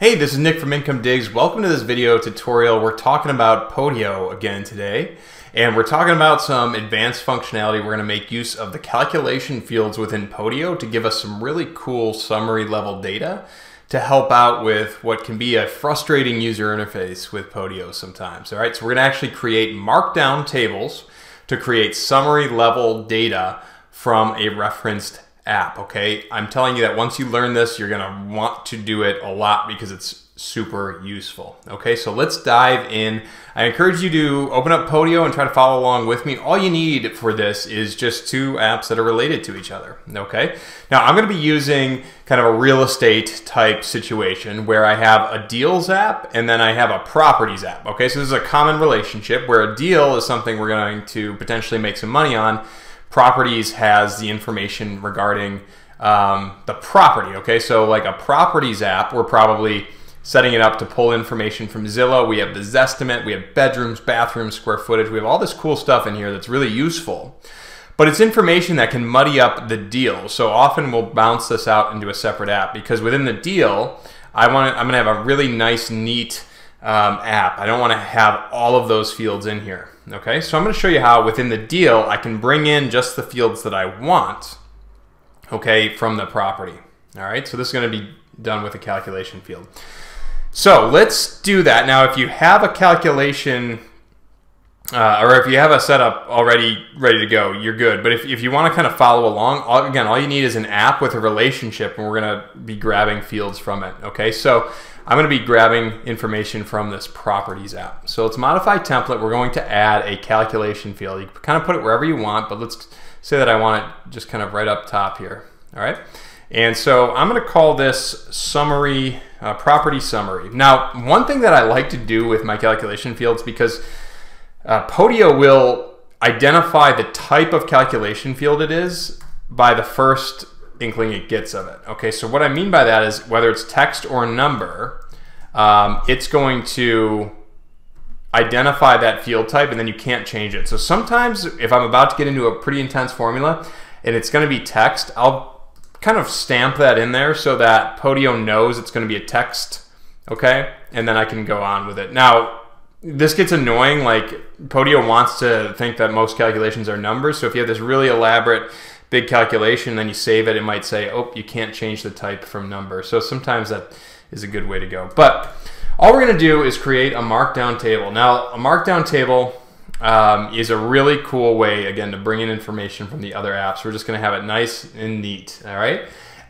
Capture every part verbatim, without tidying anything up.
Hey, this is Nick from Income Digs. Welcome to this video tutorial. We're talking about Podio again today, and we're talking about some advanced functionality. We're going to make use of the calculation fields within Podio to give us some really cool summary level data to help out with what can be a frustrating user interface with Podio sometimes. All right, so we're going to actually create markdown tables to create summary level data from a referenced app, okay? I'm telling you that once you learn this, you're gonna want to do it a lot because it's super useful, okay? So let's dive in. I encourage you to open up Podio and try to follow along with me. All you need for this is just two apps that are related to each other, okay? Now, I'm gonna be using kind of a real estate type situation where I have a deals app and then I have a properties app, okay? So this is a common relationship where a deal is something we're going to potentially make some money on. Properties has the information regarding um, the property, okay? So like a properties app, we're probably setting it up to pull information from Zillow. We have the Zestimate, we have bedrooms, bathrooms, square footage. We have all this cool stuff in here that's really useful, but it's information that can muddy up the deal. So often we'll bounce this out into a separate app because within the deal, I want to, I'm gonna have a really nice, neat Um, app. I don't want to have all of those fields in here. Okay, so I'm going to show you how within the deal I can bring in just the fields that I want, okay, from the property. All right, so this is going to be done with a calculation field. So let's do that. Now, if you have a calculation uh, or if you have a setup already ready to go, you're good. But if, if you want to kind of follow along, all, again, all you need is an app with a relationship, and we're going to be grabbing fields from it. Okay, so I'm going to be grabbing information from this properties app. So let's modify template. We're going to add a calculation field. You can kind of put it wherever you want, but let's say that I want it just kind of right up top here. All right. And so I'm going to call this summary, uh, property summary. Now, one thing that I like to do with my calculation fields, because uh, Podio will identify the type of calculation field it is by the first inkling it gets of it. Okay, so what I mean by that is whether it's text or number, um, it's going to identify that field type and then you can't change it. So sometimes if I'm about to get into a pretty intense formula and it's going to be text, I'll kind of stamp that in there so that Podio knows it's going to be a text, okay, and then I can go on with it. Now, this gets annoying. Like, Podio wants to think that most calculations are numbers, so if you have this really elaborate big calculation, then you save it, it might say, oh, you can't change the type from number. So sometimes that is a good way to go. But all we're gonna do is create a markdown table. Now, a markdown table um, is a really cool way, again, to bring in information from the other apps. We're just gonna have it nice and neat, all right?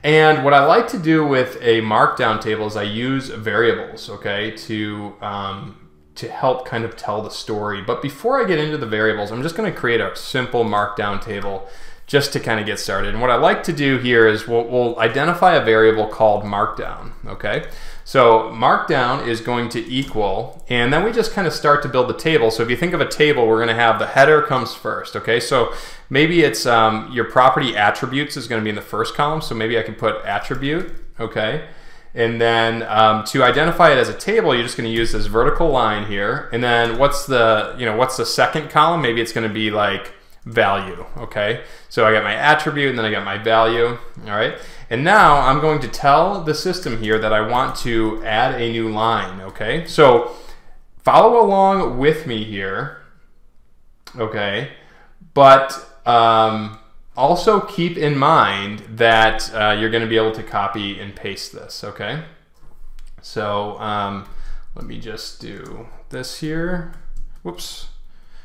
And what I like to do with a markdown table is I use variables, okay, to, um, to help kind of tell the story. But before I get into the variables, I'm just gonna create a simple markdown table just to kind of get started. And what I like to do here is we'll, we'll identify a variable called markdown, okay? So markdown is going to equal, and then we just kind of start to build the table. So if you think of a table, we're gonna have the header comes first, okay? So maybe it's um, your property attributes is gonna be in the first column, so maybe I can put attribute, okay? And then um, to identify it as a table, you're just gonna use this vertical line here, and then what's the, you know, what's the second column? Maybe it's gonna be like value, okay? So I got my attribute and then I got my value, all right? And now I'm going to tell the system here that I want to add a new line, okay? So follow along with me here, okay? But um, also keep in mind that uh, you're gonna be able to copy and paste this, okay? So um, let me just do this here, whoops.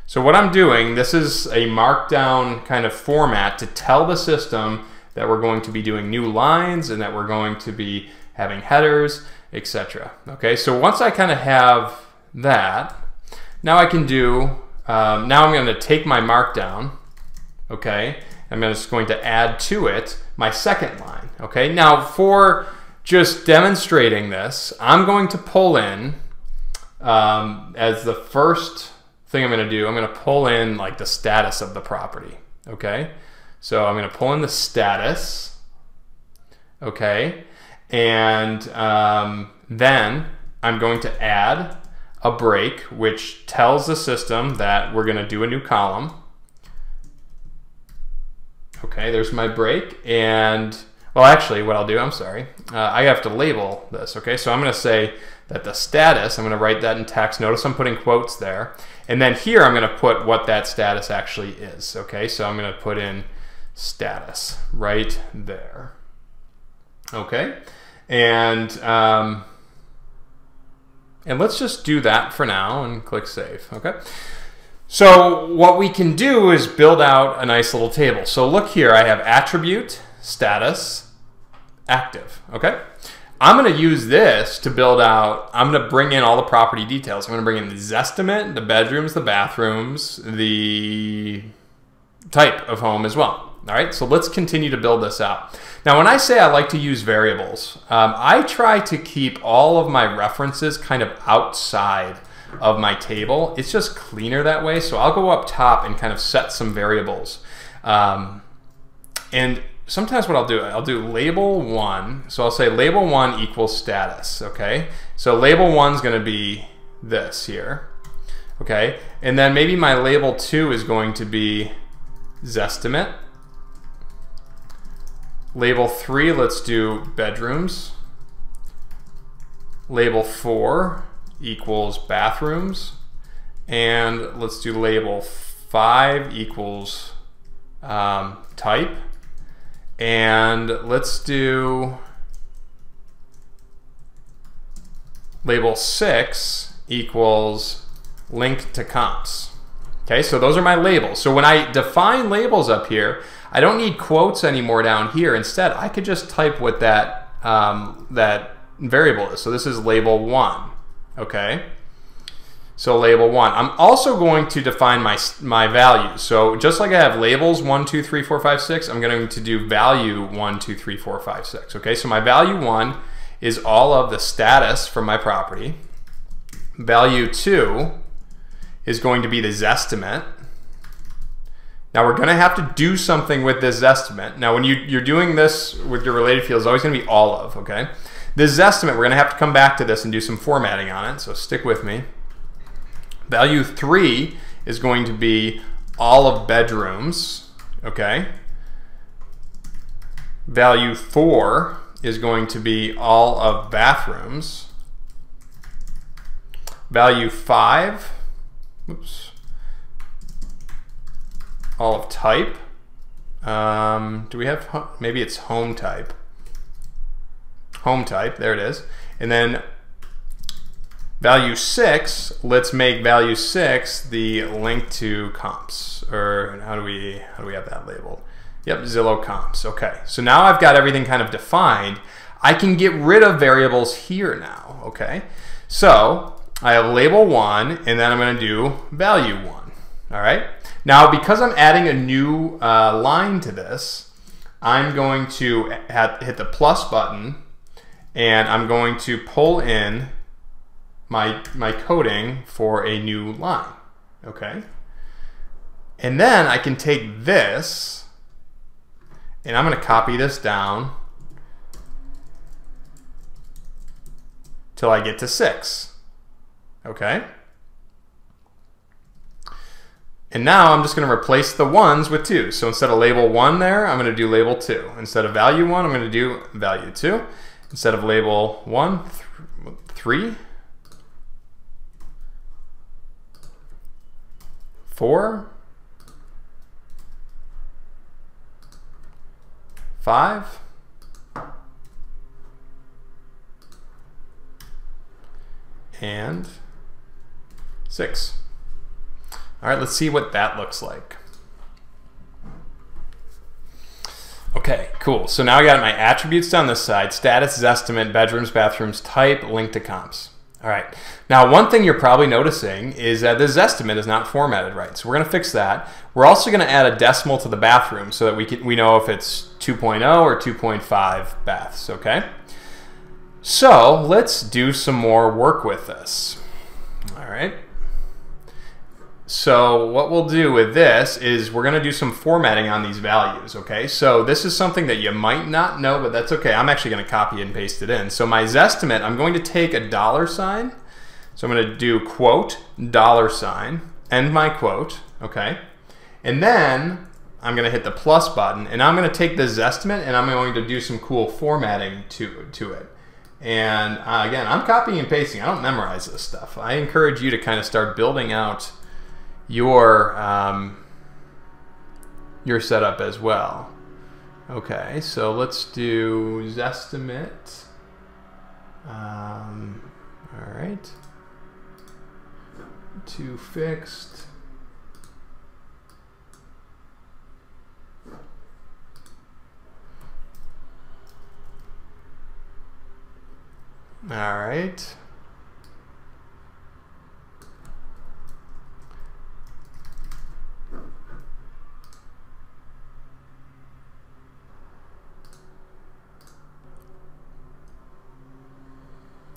So what I'm doing, this is a markdown kind of format to tell the system that we're going to be doing new lines and that we're going to be having headers, et cetera. Okay, so once I kind of have that, now I can do, um, now I'm gonna take my markdown, okay, I'm just going to add to it my second line, okay? Now, for just demonstrating this, I'm going to pull in um, as the first thing I'm gonna do, I'm gonna pull in like the status of the property, okay? So I'm gonna pull in the status, okay? And um, then I'm going to add a break which tells the system that we're gonna do a new column. Okay, there's my break, and Well, actually, what I'll do, I'm sorry, uh, I have to label this, okay? So I'm going to say that the status, I'm going to write that in text. Notice I'm putting quotes there. And then here I'm going to put what that status actually is, okay? So I'm going to put in status right there, okay? And, um, and let's just do that for now and click Save, okay? So what we can do is build out a nice little table. So look here, I have attribute, status, active, okay? I'm gonna use this to build out, I'm gonna bring in all the property details. I'm gonna bring in the Zestimate, the bedrooms, the bathrooms, the type of home as well. All right, so let's continue to build this out. Now, when I say I like to use variables, um, I try to keep all of my references kind of outside of my table. It's just cleaner that way. So I'll go up top and kind of set some variables. Um, and sometimes what I'll do, I'll do label one. So I'll say label one equals status, okay? So label one's gonna be this here, okay? And then maybe my label two is going to be Zestimate. Label three, let's do bedrooms. Label four equals bathrooms. And let's do label five equals um, type. And let's do label six equals link to comps. Okay, so those are my labels. So when I define labels up here, I don't need quotes anymore down here. Instead, I could just type what that, um, that variable is. So this is label one, okay? So label one. I'm also going to define my, my values. So just like I have labels one, two, three, four, five, six, I'm going to do value one, two, three, four, five, six. Okay, so my value one is all of the status from my property. Value two is going to be the Zestimate. Now we're gonna have to do something with this Zestimate. Now when you, you're doing this with your related fields, it's always gonna be all of, okay? This Zestimate, we're gonna have to come back to this and do some formatting on it, so stick with me. Value three is going to be all of bedrooms, okay? Value four is going to be all of bathrooms. Value five, oops. All of type. Um, do we have, maybe it's home type. Home type, there it is. And then value six, let's make value six the link to comps. Or how do we, how do we have that labeled? Yep, Zillow comps, okay. So now I've got everything kind of defined. I can get rid of variables here now, okay? So I have label one, and then I'm gonna do value one, all right? Now, because I'm adding a new uh, line to this, I'm going to hit the plus button, and I'm going to pull in my, my coding for a new line, okay? And then I can take this, and I'm gonna copy this down till I get to six, okay? And now I'm just gonna replace the ones with two. So instead of label one there, I'm gonna do label two. Instead of value one, I'm gonna do value two. Instead of label one, th three, four, five, and six. All right, let's see what that looks like. Okay, cool. So now I got my attributes down this side, status, Zestimate, bedrooms, bathrooms, type, link to comps. All right, now one thing you're probably noticing is that the Zestimate is not formatted right. So we're gonna fix that. We're also gonna add a decimal to the bathroom so that we can, we know if it's two point oh or two point five baths, okay? So let's do some more work with this, all right? So what we'll do with this is we're gonna do some formatting on these values, okay? So this is something that you might not know, but that's okay. I'm actually gonna copy and paste it in. So my Zestimate, I'm going to take a dollar sign. So I'm gonna do quote, dollar sign, end my quote, okay? And then I'm gonna hit the plus button, and I'm gonna take the Zestimate and I'm going to do some cool formatting to, to it. And uh, again, I'm copying and pasting. I don't memorize this stuff. I encourage you to kind of start building out your, um, your setup as well. Okay, so let's do Zestimate. Um, all right, to fixed. All right.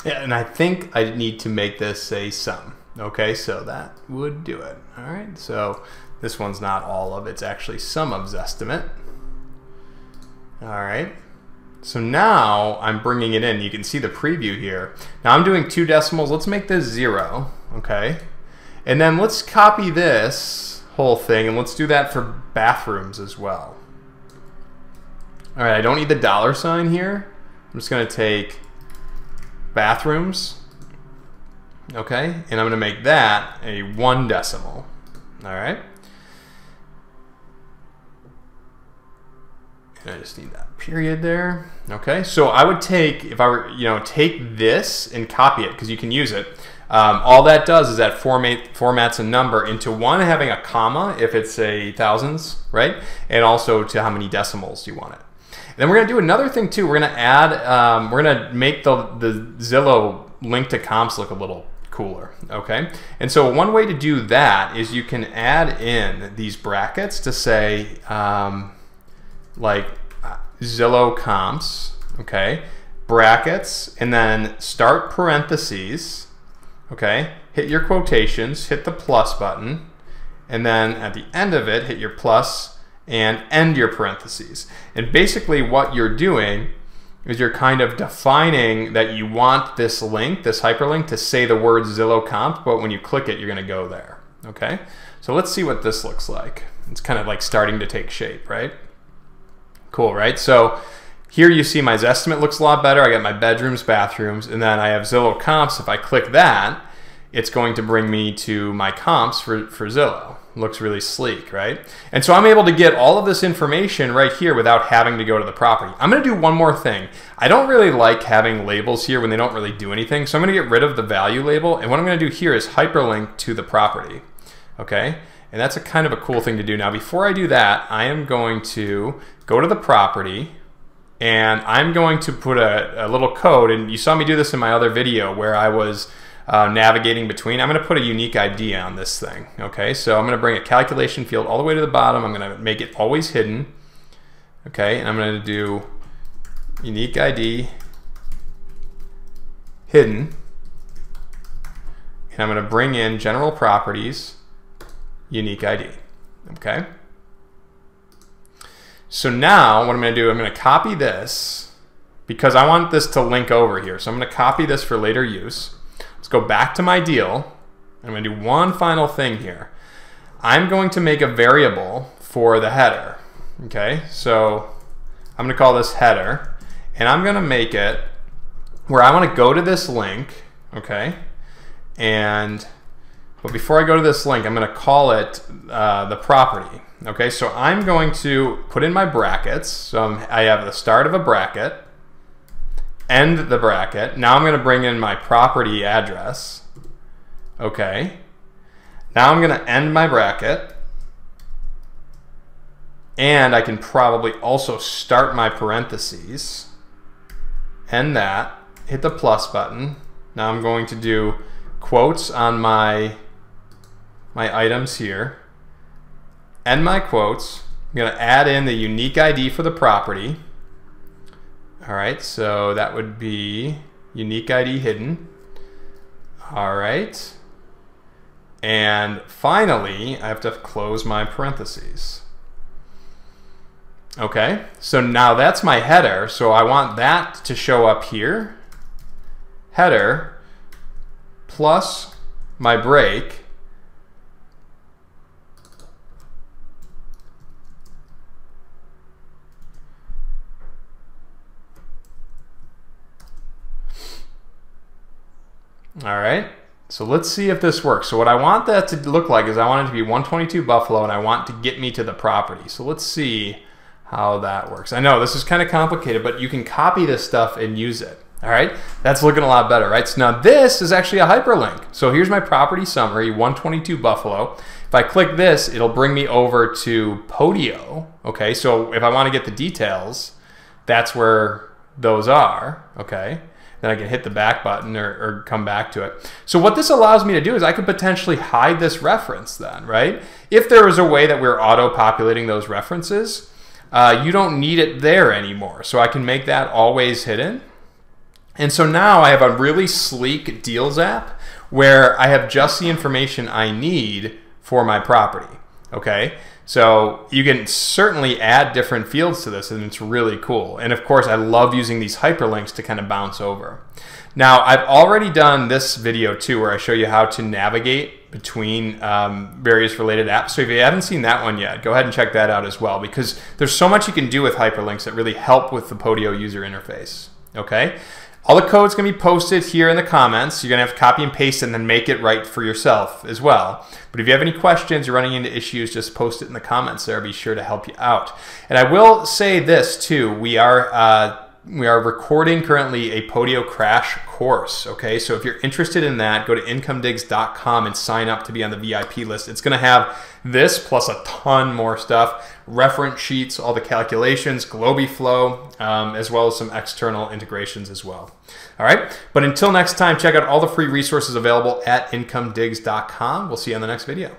Yeah, and I think I need to make this a sum. Okay, so that would do it. All right, so this one's not all of, it's actually sum of Zestimate. All right. So now I'm bringing it in. You can see the preview here. Now I'm doing two decimals. Let's make this zero, okay? And then let's copy this whole thing and let's do that for bathrooms as well. All right, I don't need the dollar sign here. I'm just gonna take bathrooms, okay? And I'm gonna make that a one decimal, all right? I just need that period there. Okay, so I would take, if I were, you know, take this and copy it because you can use it. Um, all that does is that format, formats a number into one, having a comma if it's a thousands, right? And also to how many decimals you want it. And then we're gonna do another thing too. We're gonna add, um, we're gonna make the, the Zillow link to comps look a little cooler, okay? And so one way to do that is you can add in these brackets to say, um, like Zillow comps, okay, brackets, and then start parentheses, okay, hit your quotations, hit the plus button, and then at the end of it, hit your plus and end your parentheses. And basically what you're doing is you're kind of defining that you want this link, this hyperlink, to say the word Zillow comp, but when you click it, you're gonna go there, okay? So let's see what this looks like. It's kind of like starting to take shape, right? Cool, right? So here you see my Zestimate looks a lot better. I got my bedrooms, bathrooms, and then I have Zillow comps. If I click that, it's going to bring me to my comps for, for Zillow. Looks really sleek, right? And so I'm able to get all of this information right here without having to go to the property. I'm gonna do one more thing. I don't really like having labels here when they don't really do anything, so I'm gonna get rid of the value label, and what I'm gonna do here is hyperlink to the property, okay? And that's a kind of a cool thing to do. Now, before I do that, I am going to go to the property and I'm going to put a, a little code, and you saw me do this in my other video where I was uh, navigating between. I'm gonna put a unique I D on this thing, okay? So I'm gonna bring a calculation field all the way to the bottom. I'm gonna make it always hidden, okay? And I'm gonna do unique I D, hidden, and I'm gonna bring in general properties, unique I D, okay? So now what I'm gonna do, I'm gonna copy this because I want this to link over here. So I'm gonna copy this for later use. Let's go back to my deal. I'm gonna do one final thing here. I'm going to make a variable for the header, okay? So I'm gonna call this header, and I'm gonna make it where I wanna go to this link, okay? And But before I go to this link, I'm gonna call it uh, the property. Okay, so I'm going to put in my brackets. So I'm, I have the start of a bracket, end the bracket. Now I'm gonna bring in my property address. Okay, now I'm gonna end my bracket. And I can probably also start my parentheses, end that, hit the plus button. Now I'm going to do quotes on my my items here, and my quotes. I'm gonna add in the unique I D for the property. All right, so that would be unique I D hidden. All right, and finally, I have to close my parentheses. Okay, so now that's my header, so I want that to show up here. Header plus my break, All right, so let's see if this works. So what I want that to look like is I want it to be one twenty-two Buffalo, and I want to get me to the property. So let's see how that works. I know this is kind of complicated, but you can copy this stuff and use it. All right, that's looking a lot better, right? So now this is actually a hyperlink. So here's my property summary, one twenty-two Buffalo. If I click this, it'll bring me over to Podio. Okay, so if I want to get the details, that's where those are. Okay, then I can hit the back button or, or come back to it. So what this allows me to do is I could potentially hide this reference then, right? If there was a way that we're auto-populating those references, uh, you don't need it there anymore. So I can make that always hidden. And so now I have a really sleek deals app where I have just the information I need for my property, okay? So you can certainly add different fields to this, and it's really cool. And of course, I love using these hyperlinks to kind of bounce over. Now, I've already done this video too, where I show you how to navigate between um, various related apps. So if you haven't seen that one yet, go ahead and check that out as well, because there's so much you can do with hyperlinks that really help with the Podio user interface, okay? All the code's gonna be posted here in the comments. You're gonna have to copy and paste and then make it right for yourself as well. But if you have any questions, you're running into issues, just post it in the comments there. I'll be sure to help you out. And I will say this too, we are, uh, we are recording currently a Podio crash course, okay? So if you're interested in that, go to income digs dot com and sign up to be on the V I P list. It's gonna have this plus a ton more stuff, reference sheets, all the calculations, GlobiFlow, um, as well as some external integrations as well. All right, but until next time, check out all the free resources available at income digs dot com. We'll see you on the next video.